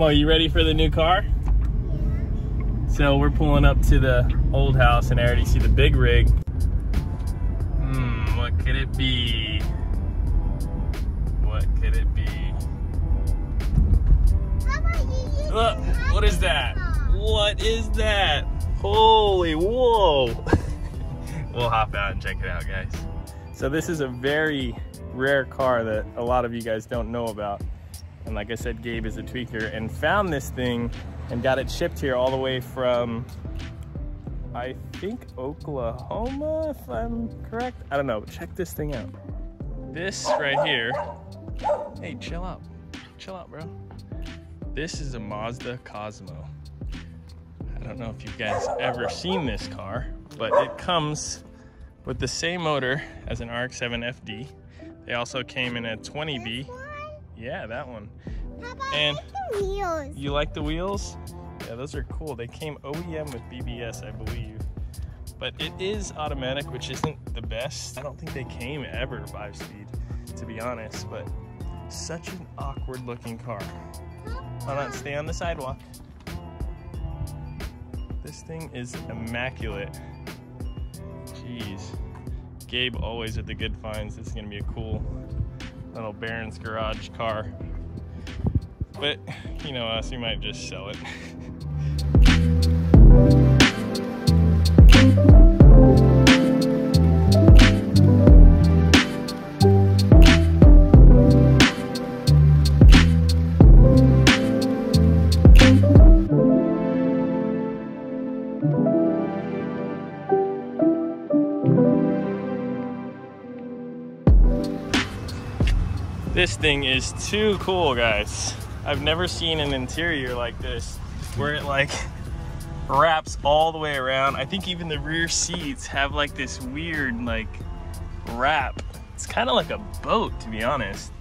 Como, you ready for the new car? Yeah. So we're pulling up to the old house and I already see the big rig. What could it be? What could it be? Look, what is that? What is that? Holy whoa! We'll hop out and check it out, guys. So this is a very rare car that a lot of you guys don't know about. And like I said, Gabe is a tweaker and found this thing and got it shipped here all the way from, I think, Oklahoma, if I'm correct. I don't know, check this thing out. This right here, hey, chill out, bro. This is a Mazda Cosmo. I don't know if you guys ever seen this car, but it comes with the same motor as an RX-7 FD. They also came in a 20B. Yeah, that one. And you like the wheels? Yeah, those are cool. They came OEM with BBS, I believe. But it is automatic, which isn't the best. I don't think they came ever 5-speed, to be honest, but such an awkward looking car. Hold on, stay on the sidewalk. This thing is immaculate. Jeez. Gabe always at the good finds. This is gonna be a cool little Behrens Garage car. But you know us, we might just sell it. This thing is too cool, guys. I've never seen an interior like this where it like wraps all the way around. I think even the rear seats have like this weird like wrap. It's kind of like a boat, to be honest.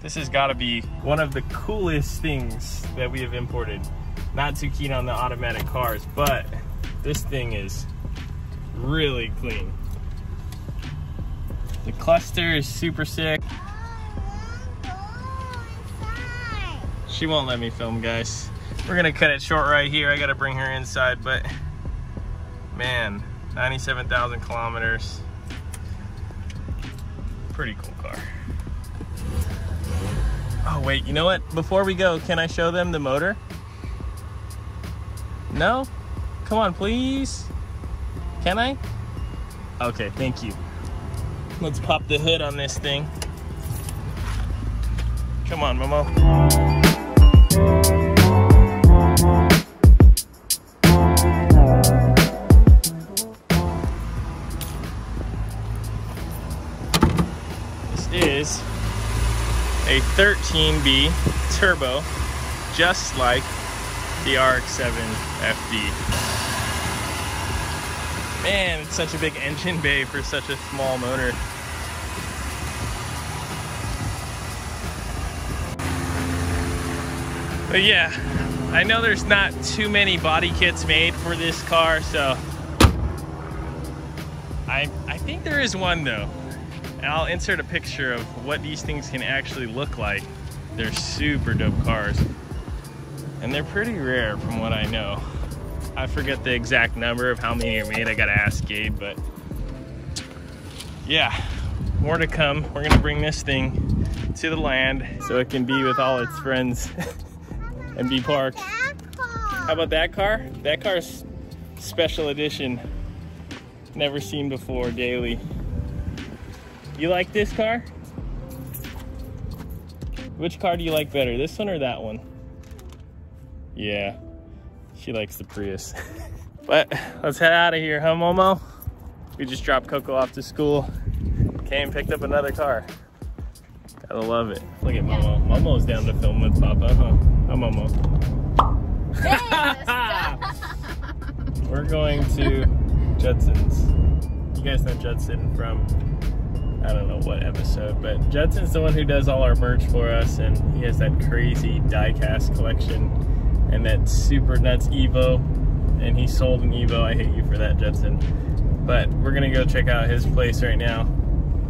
This has got to be one of the coolest things that we have imported. Not too keen on the automatic cars, but this thing is really clean. The cluster is super sick. She won't let me film, guys. We're gonna cut it short right here. I gotta bring her inside, but man, 97,000 kilometers. Pretty cool car. Oh wait, you know what? Before we go, can I show them the motor? No? Come on, please. Can I? Okay, thank you. Let's pop the hood on this thing. Come on, Momo. This is a 13B turbo, just like the RX-7 FD. Man, it's such a big engine bay for such a small motor. But yeah, I know there's not too many body kits made for this car, so I think there is one though. And I'll insert a picture of what these things can actually look like. They're super dope cars. And they're pretty rare from what I know. I forget the exact number of how many are made. I gotta ask Gabe, but yeah, more to come. We're gonna bring this thing to the land so it can be with all its friends. And be parked. How about that car? That car's special edition. Never seen before, daily. You like this car? Which car do you like better? This one or that one? Yeah, she likes the Prius. But let's head out of here, huh, Momo? We just dropped Coco off to school. Came and picked up another car. Gotta love it. Look at Momo. Momo's down to film with Papa, huh? Oh, Momo. We're going to Judson's. You guys know Judson from, I don't know what episode, but Judson's the one who does all our merch for us, and he has that crazy diecast collection and that super nuts Evo, and he sold an Evo. I hate you for that, Judson. But we're gonna go check out his place right now.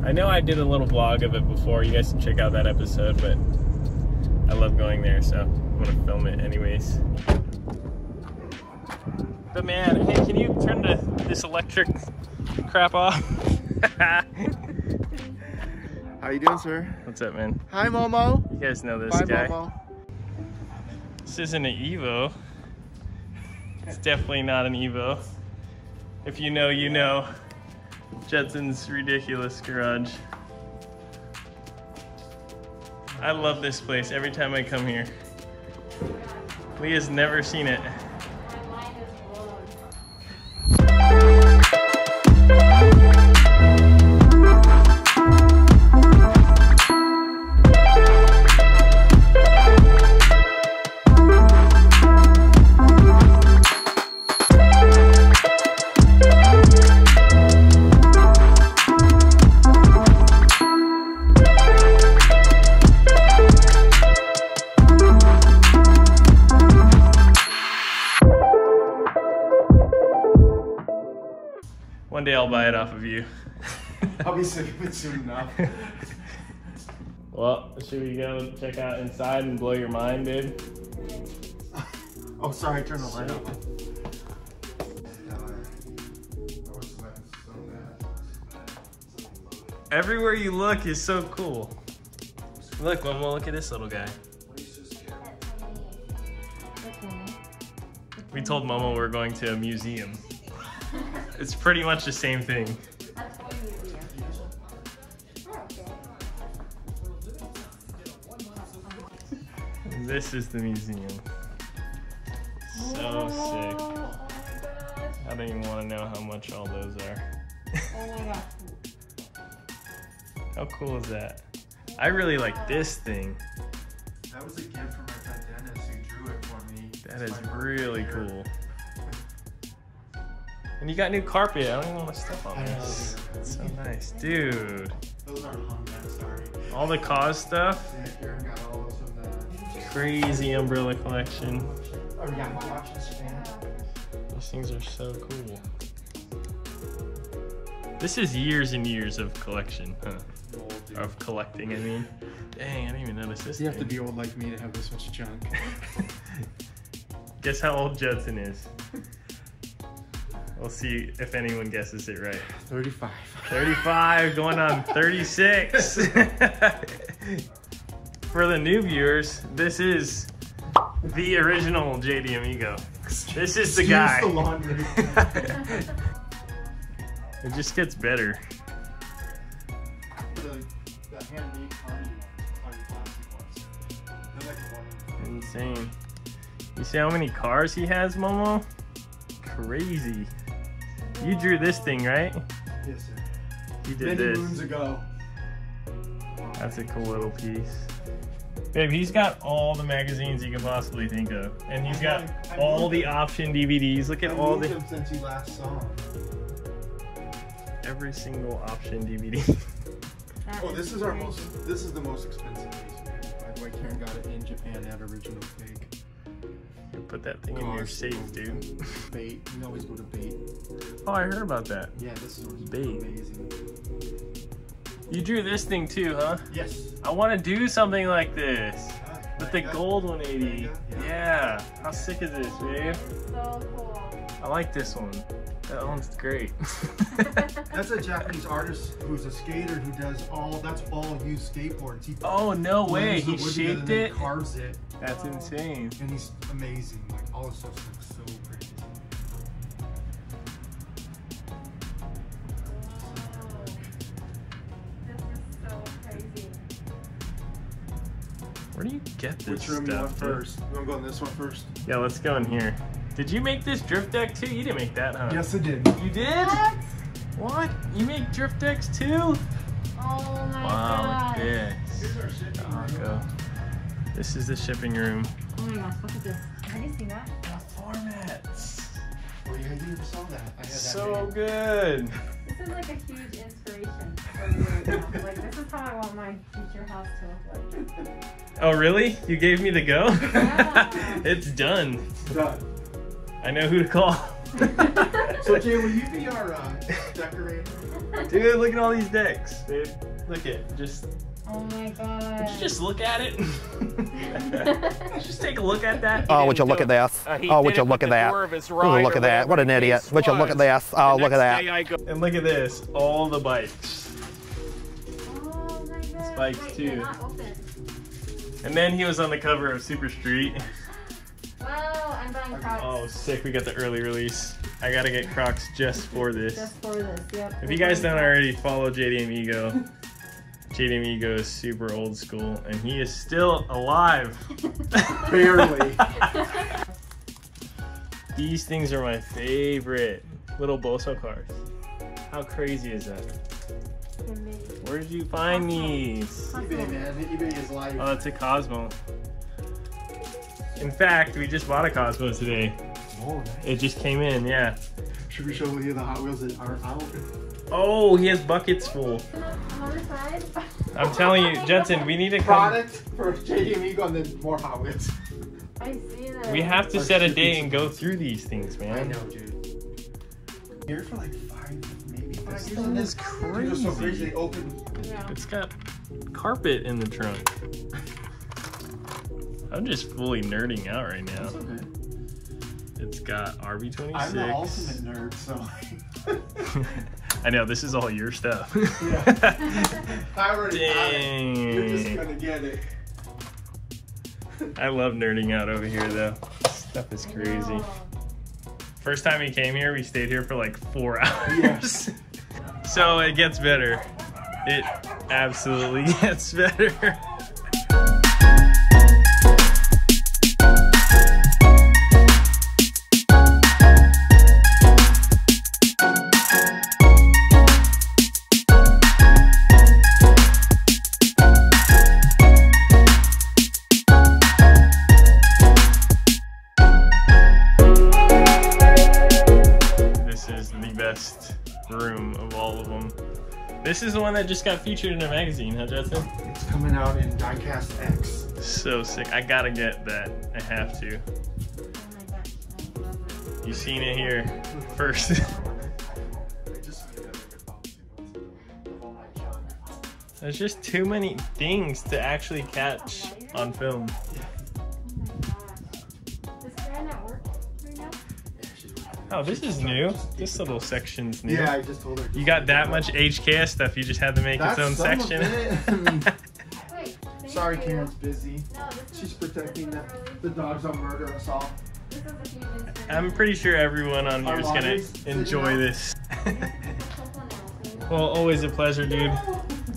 I know I did a little vlog of it before. You guys can check out that episode, but I love going there, so. I'm gonna film it anyways. But man, hey, can you turn this electric crap off? How you doing, sir? What's up, man? Hi, Momo. You guys know this guy. Momo. This isn't an Evo. It's definitely not an Evo. If you know, you know. Judson's ridiculous garage. I love this place every time I come here. Leah's never seen it. One day I'll buy it off of you. I'll be sick of it soon enough. Well, should we go check out inside and blow your mind, dude? Oh, sorry, turn the light off. Everywhere you look is so cool. Look, one more look at this little guy. We told Momo we're going to a museum. It's pretty much the same thing. This is the museum. So sick. I don't even want to know how much all those are. How cool is that? I really like this thing. That was a gift from my friend Dennis who drew it for me. That is really cool. And you got new carpet. I don't even want to step on this. It's so nice, dude. Those are hung, sorry. All the cause stuff. Yeah, Karen got all of the crazy umbrella collection. Oh yeah, my watch is fan. Those things are so cool. This is years and years of collection, huh? Or of collecting, I mean. Dang, I didn't even notice this. You have to be old like me to have this much junk. Guess how old Judson is. We'll see if anyone guesses it right. 35. 35 going on 36. For the new viewers, this is the original JDMego. This is the guy. It just gets better. Insane. You see how many cars he has, Momo? Crazy. You drew this thing, right? Yes, sir. You did this. Many moons ago. That's a cool little piece. Babe, he's got all the magazines you can possibly think of. And he's got all the option DVDs. Look at all the... I've moved them since you last saw him. Every single option DVD. Oh, this is our most... This is the most expensive piece. By the way, Karen got it in Japan at Original Fake. Put that thing in your safe, dude. Bait. You always go to Bait. Oh, I heard about that. Yeah, this is Bait. Amazing. You drew this thing too, huh? Yes. I want to do something like this. With the gold 180. Yeah. How sick is this, babe? So cool. I like this one. That one's great. That's a Japanese artist who's a skater who does that's all used skateboards. He He shaped it. Carves it. That's insane. And he's amazing. Like all his stuff looks so great. Wow. This is so crazy. Where do you get this stuff? Which room you want first? You want to go in this one first? Yeah, let's go in here. Did you make this drift deck too? You didn't make that, huh? Yes, I did. You did? What? You make drift decks too? Oh my God. Wow, look at this. Here's our shipping room. This is the shipping room. Oh my gosh, look at this. Have you seen that? The formats. Well, you didn't sell that. I had that. So good. This is like a huge inspiration for me right now. Like, this is how I want my future house to look like. Oh, really? You gave me the go? Yeah. It's done. It's done. I know who to call. So Jay, will you be our decorator? Dude, look at all these decks, dude. Look at just Oh my god. Would you just look at it? Just take a look at that. Oh, would you look at this? Oh, would you look at that? Ooh, look at that. What an idiot. Would you look at this? Oh, look at that. And look at this. All the bikes. Oh my god. This bike's too. And then he was on the cover of Super Street. Wow, I'm buying Crocs. Oh, sick. We got the early release. I gotta get Crocs just for this. Just for this, yep. If you guys don't already follow JDMego, JDMego is super old school, and he is still alive. Barely. These things are my favorite. Little Boso cars. How crazy is that? Where did you find these? eBay, man. eBay is life. Oh, it's a Cosmo. In fact, we just bought a Cosmo today. Oh, nice. It just came in, yeah. Should we show you the Hot Wheels that are out? Oh, he has buckets full. I'm telling you, Jensen, we need to come. Product for JDMego and then more Hot Wheels. I see that. We have to set a date and go through these things, man. I know, dude. Here for like 5 minutes, maybe. This thing is crazy. So crazy open. Yeah. It's got carpet in the trunk. I'm just fully nerding out right now. That's okay. It's got RB26. I'm the ultimate nerd, so. I know, this is all your stuff. Yeah. I already got it. You're just gonna get it. I love nerding out over here, though. This stuff is crazy. First time we came here, we stayed here for like 4 hours. Yes. So it gets better. It absolutely gets better. Room of all of them. This is the one that just got featured in a magazine, huh, Justin? It's coming out in Diecast X. So sick. I gotta get that. I have to. Oh my gosh, I love it. You seen it here first. There's just too many things to actually catch on film. Oh, this is new. This little section's new. Yeah, I just told her. You got that much HKS stuff, you just had to make its own section. Wait, sorry, Karen's busy. No, she's protecting the dogs on murder assault. I'm pretty sure everyone on here is going to enjoy this. Well, always a pleasure, dude.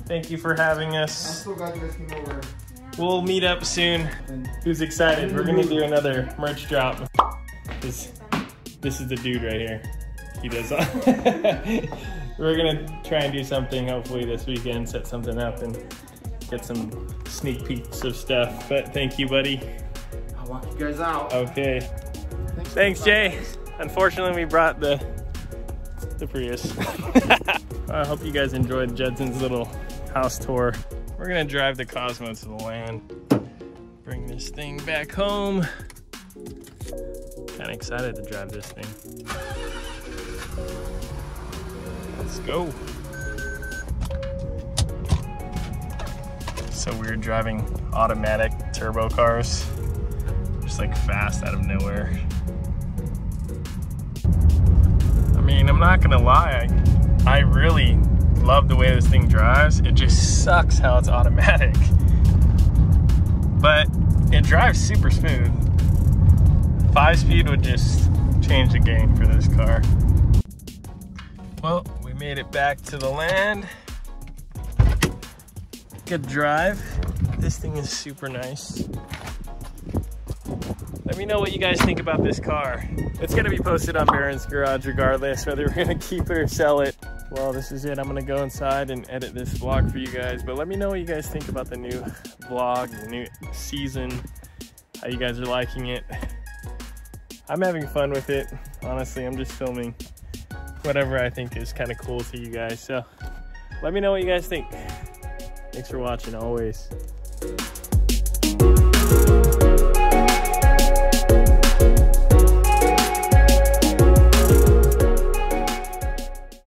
Thank you for having us. I'm so glad you guys came over. We'll meet up soon. Who's excited? We're going to do another merch drop. This is the dude right here. He does. We're gonna try and do something hopefully this weekend, set something up and get some sneak peeks of stuff. But thank you, buddy. I'll walk you guys out. Okay. Thanks Jay. Unfortunately, we brought the Prius. I hope you guys enjoyed Judson's little house tour. We're gonna drive the Cosmo to the land. Bring this thing back home. Kind of excited to drive this thing. Let's go. It's so weird driving automatic turbo cars. Just like fast out of nowhere. I mean, I'm not gonna lie. I really love the way this thing drives. It just sucks how it's automatic. But it drives super smooth. 5-speed would just change the game for this car. Well, we made it back to the land. Good drive. This thing is super nice. Let me know what you guys think about this car. It's gonna be posted on Behrens Garage regardless, whether we're gonna keep it or sell it. Well, this is it. I'm gonna go inside and edit this vlog for you guys, but let me know what you guys think about the new vlog, the new season, how you guys are liking it. I'm having fun with it. Honestly, I'm just filming whatever I think is kind of cool to you guys. So let me know what you guys think. Thanks for watching always.